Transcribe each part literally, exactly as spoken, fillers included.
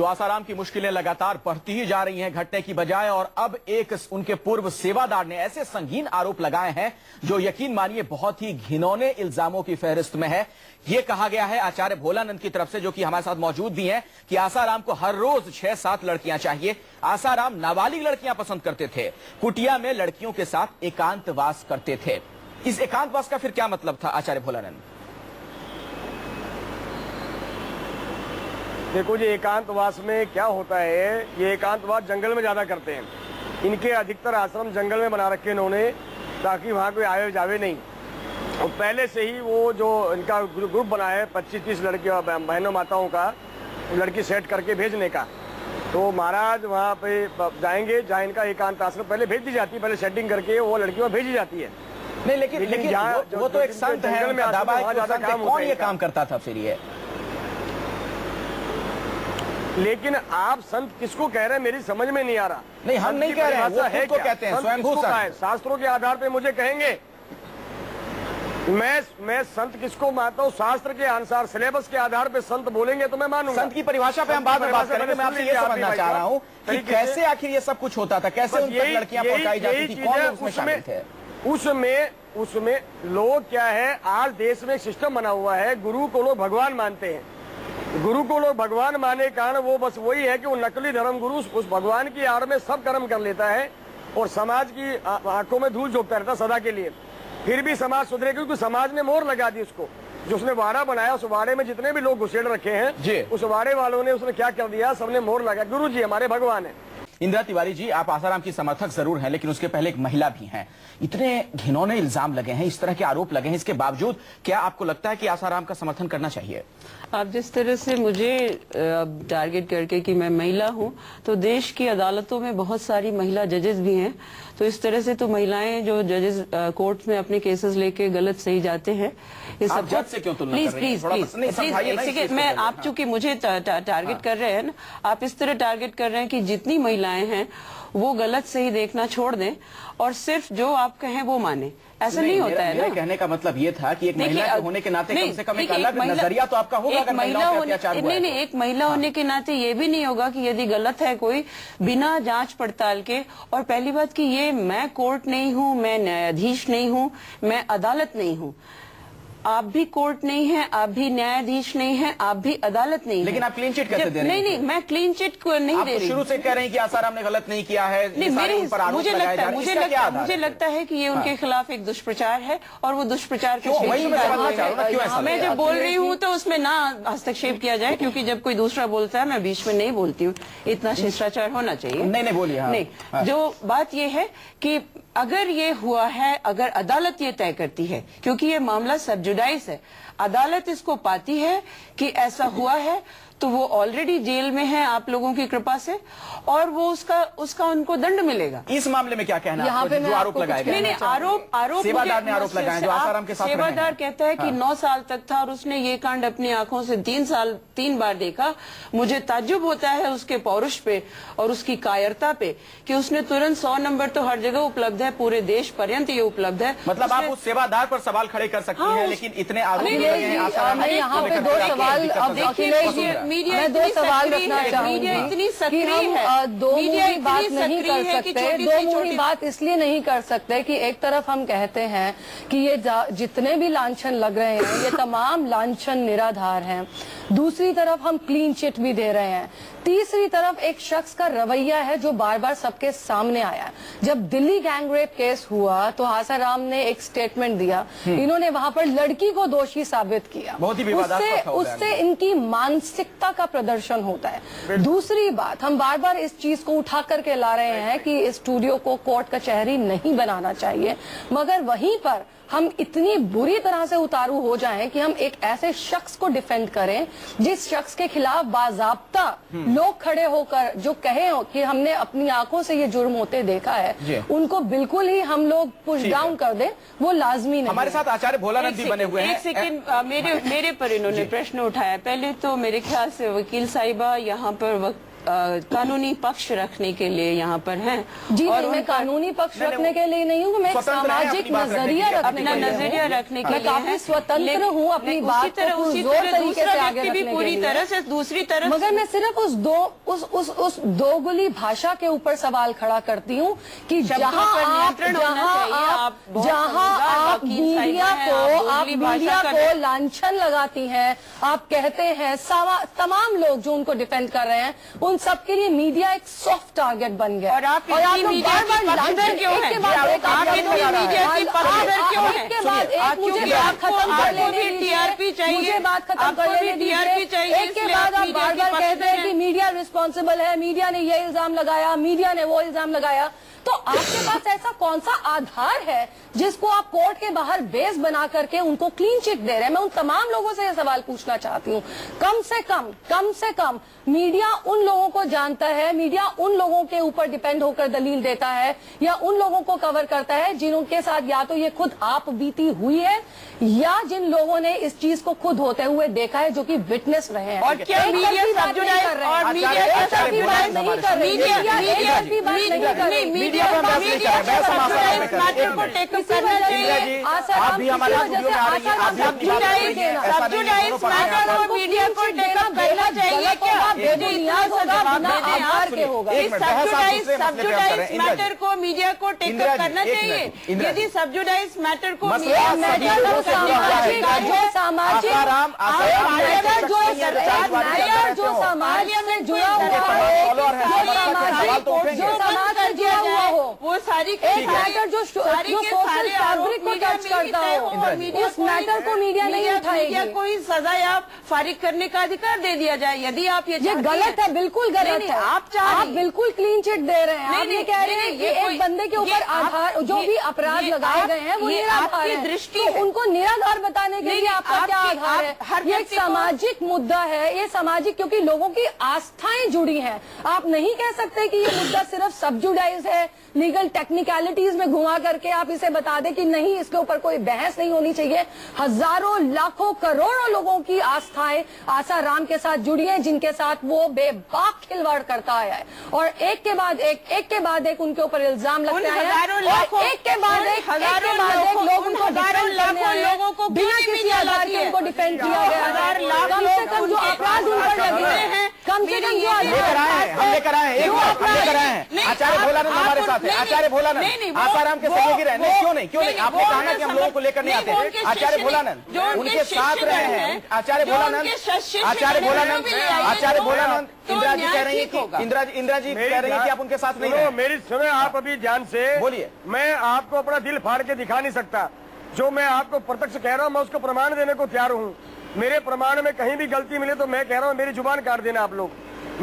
तो आसाराम की मुश्किलें लगातार बढ़ती ही जा रही हैं घटने की बजाय, और अब एक उनके पूर्व सेवादार ने ऐसे संगीन आरोप लगाए हैं जो यकीन मानिए बहुत ही घिनौने इल्जामों की फहरिस्त में है। ये कहा गया है आचार्य भोलानंद की तरफ से, जो कि हमारे साथ मौजूद भी हैं, कि आसाराम को हर रोज छह सात लड़कियां चाहिए। आसाराम नाबालिग लड़कियां पसंद करते थे, कुटिया में लड़कियों के साथ एकांतवास करते थे। इस एकांतवास का फिर क्या मतलब था आचार्य भोलानंद? देखो जी, एकांतवास में क्या होता है, ये एकांतवास जंगल में ज्यादा करते हैं। इनके अधिकतर आश्रम जंगल में बना रखे इन्होंने, ताकि वहाँ कोई आवे जावे नहीं। और पहले से ही वो जो इनका ग्रुप बना है पच्चीस तीस लड़कियों बहनों माताओं का, लड़की सेट करके भेजने का। तो महाराज वहाँ पे जाएंगे, जहाँ इनका एकांत आश्रम पहले भेज दी जाती है, पहले सेटिंग करके वो लड़कियों भेजी जाती है। नहीं, लेकिन लेकिन वो तो एक संत है, कौन ये काम करता था फिर ये? लेकिन आप संत किसको कह रहे हैं, मेरी समझ में नहीं आ रहा। नहीं, हम नहीं कह रहे हैं, वो है को कहते हैं स्वयंभू संत। शास्त्रों के आधार पे मुझे कहेंगे, मैं मैं संत किसको मानता हूँ, शास्त्र के अनुसार सिलेबस के आधार पे संत बोलेंगे तो मैं मानूंगा। संत की परिभाषा पे हम बाद में बात करेंगे। मैं आपसे ये समझना चाह रहा हूँ कि कैसे आखिर ये सब कुछ होता था, कैसे लड़कियां पहुंचाई जाती थी, कौन उसमें शामिल थे? उसमें उसमें लोग क्या है, आज देश में एक सिस्टम बना हुआ है, गुरु को लोग भगवान मानते हैं। गुरु को लोग भगवान माने कारण वो बस वही है कि वो नकली धर्म गुरु उस भगवान की आड़ में सब कर्म कर लेता है और समाज की आंखों में धूल झोंकता रहता सदा के लिए। फिर भी समाज सुधरे, क्योंकि समाज ने मोहर लगा दी उसको। जो उसने वाड़ा बनाया, उस वाड़े में जितने भी लोग घुसेड़ रखे हैं, उस वाड़े वालों ने उसने क्या कर दिया, सबने मोहर लगा, गुरु जी हमारे भगवान है। इंदिरा तिवारी जी, आप आसाराम की समर्थक जरूर हैं, लेकिन उसके पहले एक महिला भी हैं। इतने घिनौने इल्जाम लगे हैं, इस तरह के आरोप लगे हैं, इसके बावजूद क्या आपको लगता है कि आसाराम का समर्थन करना चाहिए? आप जिस तरह से मुझे अब टारगेट करके कि मैं महिला हूं, तो देश की अदालतों में बहुत सारी महिला जजेस भी हैं, तो इस तरह से तो महिलाएं जो जजेस कोर्ट में अपने केसेस लेके गलत सही जाते हैं। प्लीज प्लीज प्लीज मैं आप चूंकि मुझे टारगेट कर रहे हैं ना, आप इस तरह टारगेट कर रहे हैं कि जितनी महिला हैं वो गलत सही देखना छोड़ दें और सिर्फ जो आप कहें वो माने, ऐसा नहीं, नहीं होता है ना। कहने का मतलब ये था कि एक महिला के होने के नाते कम से कम एक अलग नजरिया तो आपका होगा। अगर महिला होने नहीं नहीं एक महिला होने के नाते ये भी नहीं होगा कि यदि गलत है कोई बिना जांच पड़ताल के। और पहली बात कि ये मैं कोर्ट नहीं हूँ, मैं न्यायाधीश नहीं हूँ, मैं अदालत नहीं हूँ। आप भी कोर्ट नहीं है, आप भी न्यायाधीश नहीं है, आप भी अदालत नहीं है। लेकिन आप क्लीन चिट कैसे दे रहे हैं? नहीं नहीं मैं क्लीन चिट को नहीं दे रही। शुरू से कह रहे हैं कि आसाराम ने गलत नहीं किया है। नहीं, मेरे मुझे लगता है मुझे लगता है मुझे लगता है कि ये उनके खिलाफ एक दुष्प्रचार है और वो दुष्प्रचार के मैं जब बोल रही हूँ तो उसमें ना हस्तक्षेप किया जाए, क्योंकि जब कोई दूसरा बोलता है मैं बीच में नहीं बोलती हूँ। इतना शिष्टाचार होना चाहिए। नहीं नहीं बोलिए। नहीं, जो बात ये है कि अगर ये हुआ है, अगर अदालत ये तय करती है, क्योंकि ये मामला सब जुडाइस है, अदालत इसको पाती है कि ऐसा हुआ है, तो वो ऑलरेडी जेल में है आप लोगों की कृपा से, और वो उसका उसका उनको दंड मिलेगा। इस मामले में क्या कहना है? यहाँ पे जो आरोप लगाए गए, नहीं आरोप आरोप सेवादार ने आरोप लगाए जो आसाराम के साथ रहे हैं। सेवादार कहता है कि नौ साल तक था और उसने ये कांड अपनी आंखों से तीन साल तीन बार देखा। मुझे ताज्जुब होता है उसके पौरुष पे और उसकी कायरता पे कि उसने तुरंत सौ नंबर तो हर जगह उपलब्ध है, पूरे देश पर्यंत ये उपलब्ध है। मतलब आप उस सेवादार पर सवाल खड़े कर सकते हैं, लेकिन इतने आरोप यहाँ पे दो सवाल मीडिया दो सवाल रखना चाहूँगी। इतनी सक्रिय है, दो मुंह बात नहीं कर सकते। दो मुंह बात इसलिए नहीं कर सकते कि एक तरफ हम कहते हैं कि ये जितने भी लांछन लग रहे हैं ये तमाम लांछन निराधार हैं, दूसरी तरफ हम क्लीन चिट भी दे रहे हैं, तीसरी तरफ एक शख्स का रवैया है जो बार बार सबके सामने आया है। जब दिल्ली गैंग रेप केस हुआ तो आसाराम ने एक स्टेटमेंट दिया, इन्होंने वहां पर लड़की को दोषी साबित किया, उससे उससे इनकी मानसिकता का प्रदर्शन होता है। दूसरी बात, हम बार बार इस चीज को उठा करके ला रहे हैं कि इस स्टूडियो को कोर्ट कचहरी नहीं बनाना चाहिए, मगर वहीं पर हम इतनी बुरी तरह से उतारू हो जाएं कि हम एक ऐसे शख्स को डिफेंड करें जिस शख्स के खिलाफ बाजाबता लोग खड़े होकर जो कहे हो कि हमने अपनी आंखों से ये जुर्म होते देखा है, उनको बिल्कुल ही हम लोग पुश डाउन कर दें, वो लाजमी नहीं। हमारे साथ आचार्य भोलानंद भी बने हुए हैं। एक सेकंड, मेरे मेरे पर इन्होंने प्रश्न उठाया। पहले तो मेरे ख्याल से वकील साहिबा यहाँ पर वक्त कानूनी पक्ष रखने के लिए यहाँ पर हैं। जी और मैं कानूनी पक्ष रखने के लिए नहीं हूँ, मैं सामाजिक नजरिया रखने नजरिया रखने के लिए काफी स्वतंत्र हूँ अपनी बात को भी पूरी तरह से दूसरी तरफ, मगर मैं सिर्फ उस दो उस उस उस दोगुली भाषा के ऊपर सवाल खड़ा करती हूँ कि जहाँ आप जहाँ आप मीडिया को आप मीडिया को लांछन लगाती हैं, आप कहते हैं तमाम लोग जो उनको डिफेंड कर रहे हैं उन सबके लिए मीडिया एक सॉफ्ट टारगेट बन गया। और आप बार बार कहते हैं कि मीडिया रिस्पॉन्सिबल है, मीडिया ने ये इल्जाम लगाया, मीडिया ने वो इल्जाम लगाया, तो आपके पास ऐसा कौन सा आधार है जिसको आप कोर्ट के बाहर बेस बना करके उनको क्लीन चिट दे रहे हैं? मैं उन तमाम लोगों से यह सवाल पूछना चाहती हूँ, कम से कम कम से कम मीडिया उन लोगों को जानता है, मीडिया उन लोगों के ऊपर डिपेंड होकर दलील देता है या उन लोगों को कवर करता है जिनके साथ या तो ये खुद आप बीती हुई है या जिन लोगों ने इस चीज को खुद होते हुए देखा है जो कि विटनेस रहे हैं। और क्या मीडिया बात नहीं कर रही? आप भी हमारे मीडिया को देना पहला चाहिए कि आप सब्जुडाइज मैटर को मीडिया को टेक अप करना चाहिए। यदि सब्जुडाइज मैटर को जो समाज में जुड़ा हुआ हो वो सारी मैटर जो फैब्रिक को टच करता हो उस मैटर को मीडिया नहीं उठाएगी। कोई सजा या फारिग करने का अधिकार दे दिया जाए यदि आप ये ये गलत है, बिल्कुल गलत है। आप आप बिल्कुल क्लीन चिट दे रहे हैं, आप ये कह रहे हैं कि एक बंदे के ऊपर आधार जो भी अपराध लगाए गए हैं वो निराधार है, दृष्टि उनको निराधार बताने के लिए आपका क्या आधार है? ये एक सामाजिक मुद्दा है, ये सामाजिक क्योंकि लोगों की आस्थाएं जुड़ी हैं। आप नहीं कह सकते कि ये मुद्दा सिर्फ सब्जुडाइज है, लीगल टेक्निकलिटीज में घुमा करके आप इसे बता दें कि नहीं इसके ऊपर कोई बहस नहीं होनी चाहिए। हजारों लाखों करोड़ों लोगों की आस्थाएं आसाराम के साथ जुड़ी हैं जिनके साथ वो बेबाक खिलवाड़ करता आया है और एक के बाद एक एक के बाद एक उनके ऊपर इल्जाम लगते हैं, एक के बाद एक हजारों लोग उनको लोगों को बिना किसी आधार के उनको डिपेंड किया गया। कम से कम जो अपराध उन पर लगे हैं कम से कम जो अपराध आचार्य भोलानंद हमारे साथ है, आचार्य भोलानंद आसाराम के सहयोगी रहे हैं, क्यों नहीं क्यों नहीं आपने कहा है कि हम लोगों को लेकर नहीं आते। आचार्य भोलानंद उनके साथ रहे हैं, आचार्य भोलानंद आचार्य भोलानंद आचार्य भोलानंद इंदिरा जी कह रही है कि इंदिरा जी इंदिरा जी कह रही है कि आप उनके साथ नहीं हो। मेरी सुनो आप अभी जान से बोलिए, मैं आपको अपना दिल फाड़ के दिखा नहीं सकता, जो मैं आपको प्रत्यक्ष कह रहा हूँ मैं उसको प्रमाण देने को तैयार हूँ। मेरे प्रमाण में कहीं भी गलती मिले तो मैं कह रहा हूँ मेरी जुबान काट देना आप लोग।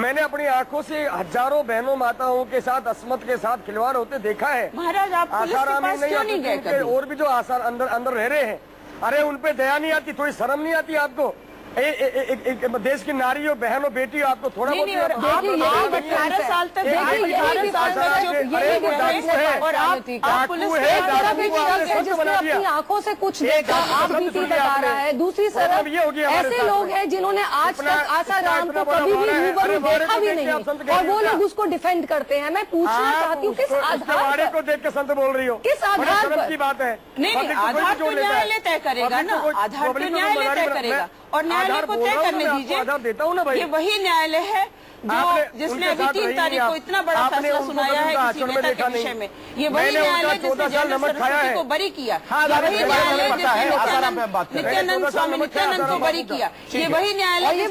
मैंने अपनी आंखों से हजारों बहनों माताओं के साथ असमत के साथ खिलवाड़ होते देखा है। महाराज आप आसाराम नहीं गए, और भी जो आसार अंदर अंदर रह रहे हैं, अरे उनपे दया नहीं आती, थोड़ी शर्म नहीं आती आपको? ए, ए, ए, ए, ए, देश की नारी हो बहनों बेटी हो आपको थोड़ा बहुत अठारह साल तक अपनी आंखों से कुछ देखा आप बीती बता रहा है। दूसरी तरफ ऐसे लोग हैं जिन्होंने आज तक आसाराम को कभी भी रूबरू देखा भी नहीं और वो लोग उसको डिफेंड करते हैं। मैं पूछना चाहती हूँ किस आधार को देख के संत बोल रही हो, किस आधार की बात है? नहीं आधार तो न्यायालय तय करेगा ना, आधार तो न्यायालय तय करेगा और न्यायालय को तय करने दीजिए। आधार देता हूँ ना भाई, ये वही न्यायालय है जो जिसने अभी तीन तारीख को इतना बड़ा फैसला सुनाया है किसी नेता के विषय में, ये वही न्यायालय जिसने जनरल सरस्वती को बरी किया, ये वही न्यायालय जिसने नित्यानंद स्वामी नित्यानंद को बरी किया, ये वही न्यायालय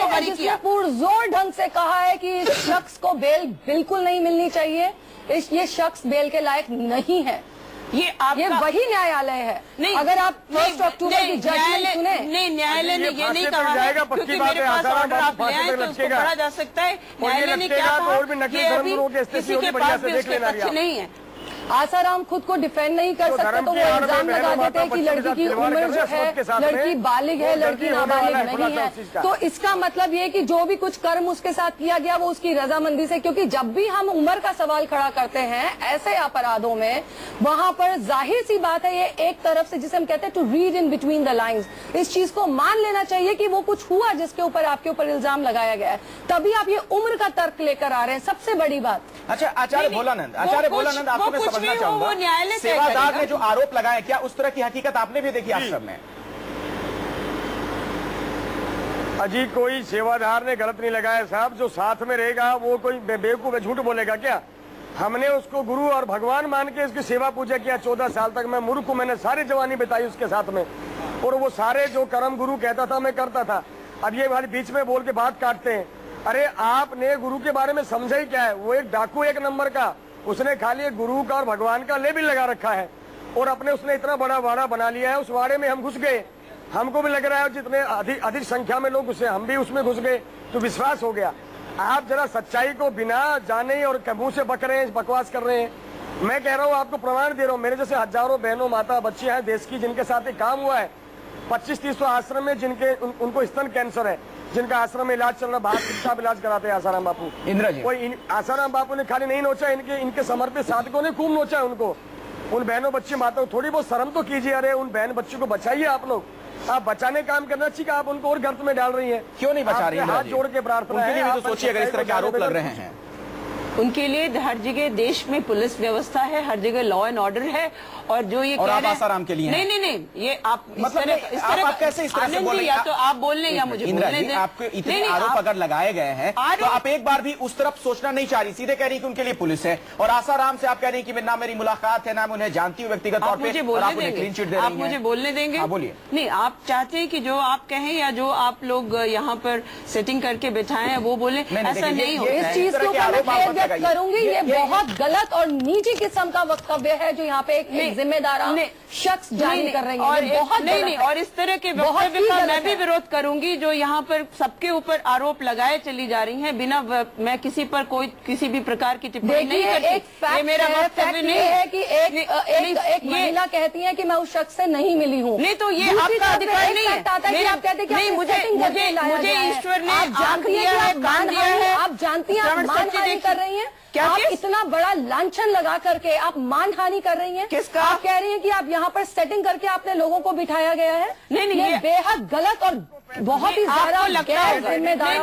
को बरी किया। पुरजोर ढंग से कहा है कि इस शख्स को बेल बिल्कुल नहीं मिलनी चाहिए, इस ये शख्स बेल के लायक नहीं है। ये आप ये वही न्यायालय है। नहीं अगर आप फर्स्ट अक्टूबर की जजमेंट सुने, नहीं न्यायालय ने ये नहीं कहा क्योंकि मेरे पास ऑर्डर आप ले आए तो उसको पढ़ा जा सकता है। न्यायालय ने क्या कहा, ये अभी किसी के पास भी उसके पक्ष नहीं है। आसाराम खुद को डिफेंड नहीं कर सकते तो वो इल्जाम लगा देते हैं कि लड़की की उम्र जो है, लड़की बालिग है, लड़की नाबालिग नहीं है। तो इसका मतलब ये कि जो भी कुछ कर्म उसके साथ किया गया वो उसकी रजामंदी से, क्योंकि जब भी हम उम्र का सवाल खड़ा करते हैं ऐसे अपराधों में, वहां पर जाहिर सी बात है ये एक तरफ से, जिसे हम कहते हैं to read in between the lines, इस चीज को मान लेना चाहिए कि वो कुछ हुआ जिसके ऊपर आपके ऊपर इल्जाम लगाया गया है, तभी आप ये उम्र का तर्क लेकर आ रहे हैं। सबसे बड़ी बात, अच्छा आचार्य भोलानंद, आचार्य भोलानंद आपको मैं समझना चाहूंगा, न्यायालय सेवादार ने जो आरोप लगाया क्या उस तरह की हकीकत आपने भी देखी? आप सब में अजी कोई सेवादार ने गलत नहीं लगाया साहब, जो साथ में रहेगा वो कोई बेवकूफ है, झूठ बोलेगा क्या? हमने उसको गुरु और भगवान मान के उसकी सेवा पूजा किया, चौदह साल तक मैं मूर्ख को, मैंने सारी जवानी बिताई उसके साथ में, और वो सारे जो कर्म गुरु कहता था मैं करता था। अब ये वाले बीच में बोल के बात काटते हैं। अरे आपने गुरु के बारे में समझा ही क्या है? वो एक डाकू एक नंबर का, उसने खाली गुरु का और भगवान का लेबल लगा रखा है, और अपने उसने इतना बड़ा वाड़ा बना लिया है, उस वाड़े में हम घुस गए। हमको भी लग रहा है जितने अधिक अधिक संख्या में लोग घुसे हम भी उसमें घुस गए, तो विश्वास हो गया। आप जरा सच्चाई को बिना जाने और मुंह से बक रहे हैं, बकवास कर रहे हैं। मैं कह रहा हूँ, आपको प्रमाण दे रहा हूँ, मेरे जैसे हजारों बहनों, माता, बच्चियां हैं देश की, जिनके साथ एक काम हुआ है। पच्चीस तीस आश्रम में जिनके उन, उनको स्तन कैंसर है, जिनका आश्रम में इलाज चल रहा है, बाहर चिकित्सा इलाज कराते हैं आसाराम बापू, इंदिरा जी। कोई आसाराम बापू ने खाली नहीं नोचा, इनके इनके समर्पित साधकों ने खूब नोचा उनको। उन बहनों, बच्ची, माताओं, थोड़ी बहुत शर्म तो कीजिए। अरे उन बहन बच्चों को बचाइए आप लोग, आप बचाने काम करना चाहिए, आप उनको और गर्त में डाल रही हैं। क्यों नहीं बचा रही हैं? हाथ जोड़ के प्रार्थना है, आप सोचिए अगर इस तरह के आरोप लग रहे हैं उनके लिए। हर जगह देश में पुलिस व्यवस्था है, हर जगह लॉ एंड ऑर्डर है, और जो ये और आप आसाराम के लिए नहीं नहीं नहीं ये आप मतलब इस तरह कैसे इस तरह से बोल रहे हैं? या तो आप बोल लें या मुझे बोलने दें। आपको इतने आरोप अगर लगाए गए हैं तो आप एक बार भी उस तरफ सोचना नहीं चाह रही, सीधे कह रही कि उनके लिए पुलिस है, और आसाराम से आप कह रही कि ना मेरी मुलाकात है, ना मैं उन्हें जानती हूँ व्यक्तिगत तौर पर। आप मुझे बोलने देंगे? बोलिए। नहीं, आप चाहते हैं कि जो आप कहें या जो आप लोग यहाँ पर सेटिंग करके बैठाए हैं वो बोले, ऐसा नहीं हो। इस चीज को करूंगी, ये बहुत गलत और निजी किस्म का वक्तव्य है जो यहाँ पे एक जिम्मेदारा शख्स जारी कर रही है, और बहुत नहीं नहीं और इस तरह के वक्तव्य का मैं भी विरोध करूंगी जो यहाँ पर सबके ऊपर आरोप लगाए चली जा रही है, बिना मैं किसी पर कोई किसी भी प्रकार की टिप्पणी नहीं करती। ये मेरा वक्तव्य नहीं है कि एक महिला कहती है कि मैं उस शख्स से नहीं मिली हूँ, नहीं तो ये आपका अधिकार नहीं है। आप कहते हैं मुझे ईश्वर ने जान दिया है, बांध दिया है, आप जानती हैं क्या? आप इतना बड़ा लांछन लगा करके आप मानहानि कर रही हैं किसका? आप कह रही हैं कि आप यहाँ पर सेटिंग करके आपने लोगों को बिठाया गया है। नहीं नहीं, ये बेहद गलत और बहुत ही ज़्यादा गैर जिम्मेदार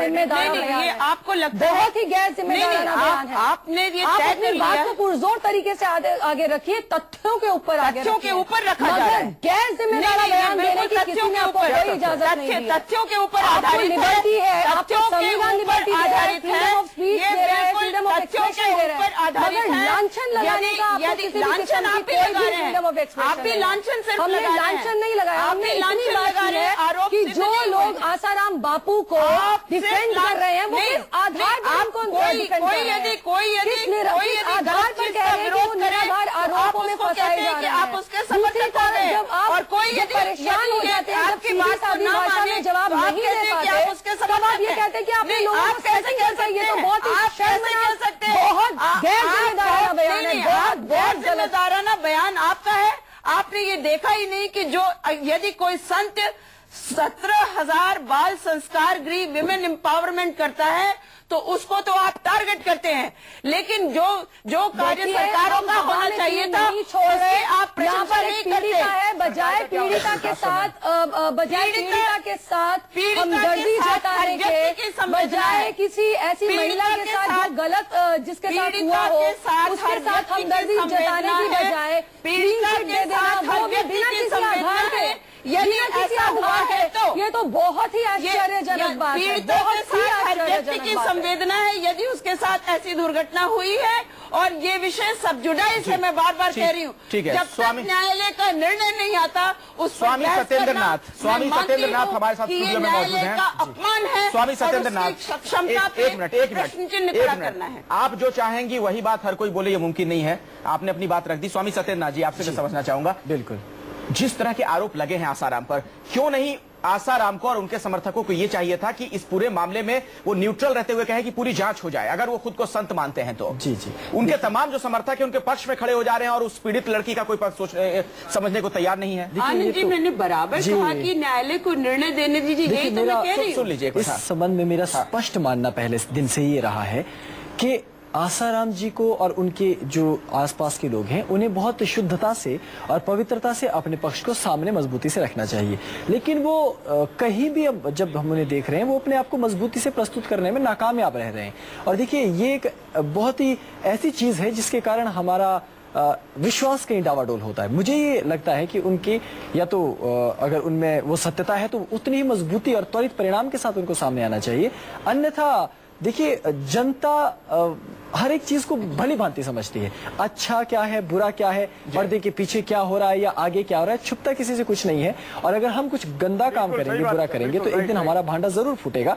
जिम्मेदार आपको लगता है, बहुत ही गैर जिम्मेदार। आपने ये बात को पुरजोर तरीके से आगे रखिए, तथ्यों के ऊपर, तथ्यों के ऊपर रखा जाए, मगर गैर जिम्मेदार बयान देने की किसी ने आपको कोई इजाजत नहीं है। तथ्यों के ऊपर आधारित है, तथ्यों के ऊपर आधारित है, फ्रीडम ऑफ एक्सप्रेशन दे रहे हैं, मगर लांछन लगाने का लांछन आप भी लगा रहे हैं। आप भी लांछन सिर्फ हमने लांछन नहीं लगाया, हमने लांछन लगा रहे हैं आरोप कि जो लोग आसाराम बापू को डिफेंड कर रहे हैं वो आधार पर कौन कोई यदि कोई यदि आधार पर कह रहे हैं निराधार आरोपों में फंसाए जा रहे हैं, आप उसके समर्थक हो रहे हैं, और कोई यदि परेशान हो जाते हैं जब सीधी सादी भाषा में जवाब नहीं दे पाते तब आप ये कहते हैं कि आपने लोगों को कैसे कर सकते हैं। बहुत कह सकते हैं, बहुत गैर जिम्मेदाराना बयान है, बहुत गैर जिम्मेदाराना बयान आपका है। आपने ये देखा ही नहीं कि जो यदि कोई संत सत्रह हजार बाल संस्कार गृह विमेन एम्पावरमेंट करता है तो उसको तो आप टारगेट करते हैं, लेकिन जो जो कार्य सरकारों का होना चाहिए था उसके आप प्रशंसा नहीं करते हैं। बजाय पीड़िता के साथ बजाय पीड़िता के साथ हमदर्दी जताने के, बजाय किसी ऐसी महिला के साथ जो गलत जिसके साथ हुआ हो उसके साथ हमदर्दी जताने की बजाय पीड़िता के साथ बिना किसी आधार के यदि ऐसा हुआ है तो ये तो बहुत ही आश्चर्यजनक बात है। बहुत ही आश्चर्यजनक की संवेदना है यदि उसके साथ ऐसी दुर्घटना हुई है, और ये विषय सब जुड़ा है, इसलिए मैं बार बार कह रही हूँ जब तक न्यायालय का निर्णय नहीं आता उस स्वामी सत्येंद्रनाथ स्वामी सत्येंद्रनाथ हमारे साथ स्टूडियो में मौजूद हैं। अपमान है स्वामी सत्येंद्रनाथ, क्षमता एक मिनट एक मिनट एक मिनट आप जो चाहेंगी वही बात हर कोई बोले ये मुमकिन नहीं है। आपने अपनी बात रख दी। स्वामी सत्येंद्रनाथ जी, आपसे मैं समझना चाहूंगा, बिल्कुल जिस तरह के आरोप लगे हैं आसाराम पर, क्यों नहीं आसाराम को और उनके समर्थकों को यह चाहिए था कि इस पूरे मामले में वो न्यूट्रल रहते हुए कहे कि पूरी जांच हो जाए, अगर वो खुद को संत मानते हैं तो। जी जी, उनके तमाम जो समर्थक है उनके पक्ष में खड़े हो जा रहे हैं और उस पीड़ित लड़की का कोई पक्ष समझने को तैयार नहीं है। आनंद जी, मैंने बराबर कहा कि न्यायालय को निर्णय देने दीजिए। मेरा सुन लीजिए, इस संबंध में मेरा स्पष्ट मानना पहले दिन से ये रहा है कि आसाराम जी को और उनके जो आसपास के लोग हैं उन्हें बहुत शुद्धता से और पवित्रता से अपने पक्ष को सामने मजबूती से रखना चाहिए, लेकिन वो कहीं भी अब जब हम उन्हें देख रहे हैं वो अपने आप को मजबूती से प्रस्तुत करने में नाकामयाब रह रहे हैं। और देखिए ये एक बहुत ही ऐसी चीज़ है जिसके कारण हमारा विश्वास कहीं डावाडोल होता है। मुझे ये लगता है कि उनकी या तो अगर उनमें वो सत्यता है तो उतनी ही मजबूती और त्वरित परिणाम के साथ उनको सामने आना चाहिए, अन्यथा देखिए जनता हर एक चीज को भली भांति समझती है, अच्छा क्या है बुरा क्या है, पर्दे के पीछे क्या हो रहा है या आगे क्या हो रहा है, छुपता किसी से कुछ नहीं है। और अगर हम कुछ गंदा काम करेंगे बुरा करेंगे तो एक दिन हमारा भांडा जरूर फूटेगा।